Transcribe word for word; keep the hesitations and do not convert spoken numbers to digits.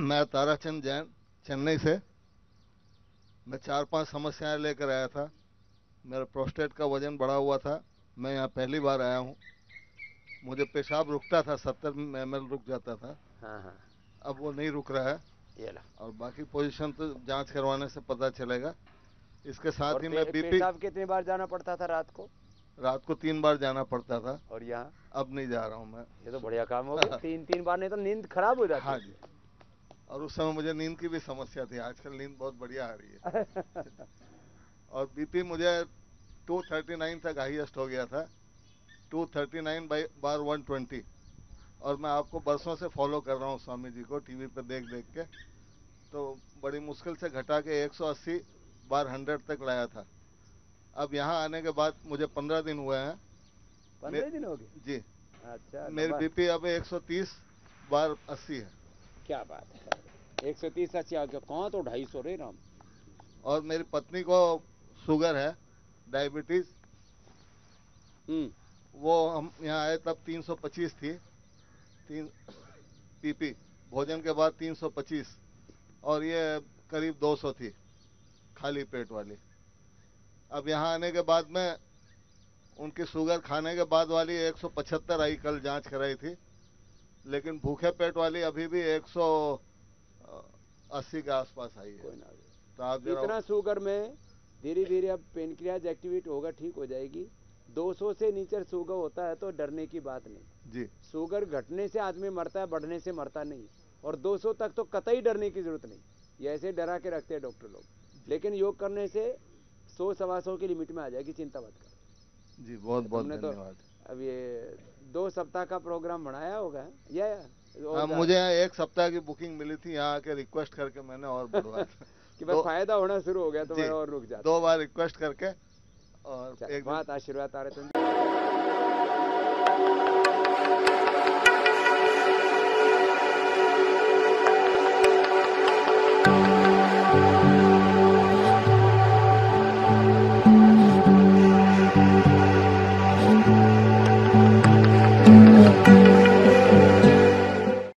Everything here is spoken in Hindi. मैं ताराचंद चेन चेन्नई से, मैं चार पांच समस्याएं लेकर आया था। मेरा प्रोस्टेट का वजन बढ़ा हुआ था, मैं यहाँ पहली बार आया हूँ। मुझे पेशाब रुकता था, सत्तर एम एल रुक जाता था। हाँ हाँ। अब वो नहीं रुक रहा है ये ला। और बाकी पोजीशन तो जांच करवाने से पता चलेगा। इसके साथ ही मैं बीपी। पेशाब कितनी बार जाना पड़ता था रात को? रात को तीन बार जाना पड़ता था और यहाँ अब नहीं जा रहा हूँ मैं। ये तो बढ़िया काम हो गया, तीन तीन बार, नहीं तो नींद खराब हो जाती। हाँ जी, और उस समय मुझे नींद की भी समस्या थी, आजकल नींद बहुत बढ़िया आ रही है। और बीपी मुझे टू थर्टी नाइन तक हाईएस्ट हो गया था, टू थर्टी नाइन बाई बार वन ट्वेंटी। और मैं आपको बरसों से फॉलो कर रहा हूँ, स्वामी जी को टीवी पर देख देख के, तो बड़ी मुश्किल से घटा के एक सौ अस्सी बार हंड्रेड तक लाया था। अब यहाँ आने के बाद मुझे पंद्रह दिन हुए हैं। पंद्रह दिन हो गए जी? अच्छा। मेरी बीपी अब एक सौ तीस बार अस्सी है। क्या बात है, एक सौ तीस अस्सी आ गया, कहाँ तो ढाई सौ रे राम। और मेरी पत्नी को शुगर है, डायबिटीज। वो हम यहाँ आए तब तीन सौ पच्चीस थी, तीन पीपी भोजन के बाद तीन सौ पच्चीस, और ये करीब दो सौ थी खाली पेट वाली। अब यहाँ आने के बाद में उनकी शुगर खाने के बाद वाली एक सौ पचहत्तर आई, कल जांच कराई थी। लेकिन भूखे पेट वाली अभी भी एक सौ अस्सी के आसपास आई है। तो आप इतना शुगर में धीरे धीरे अब पेनक्रियाज एक्टिवेट होगा, ठीक हो जाएगी। दो सौ से नीचे शुगर होता है तो डरने की बात नहीं जी। शुगर घटने से आदमी मरता है, बढ़ने से मरता नहीं। और दो सौ तक तो कतई डरने की जरूरत नहीं, ये ऐसे डरा के रखते हैं डॉक्टर लोग। लेकिन योग करने से सौ सवा सौ की लिमिट में आ जाएगी, चिंता मत कर जी। बहुत बहुत धन्यवाद। तो अब ये दो सप्ताह का प्रोग्राम बनाया होगा या, या मुझे एक सप्ताह की बुकिंग मिली थी, यहाँ आके रिक्वेस्ट करके मैंने और बढ़वाया कि बस फायदा होना शुरू हो गया तो मैं और रुक जाता। दो बार रिक्वेस्ट करके और एक बात आशीर्वाद ताराचंद।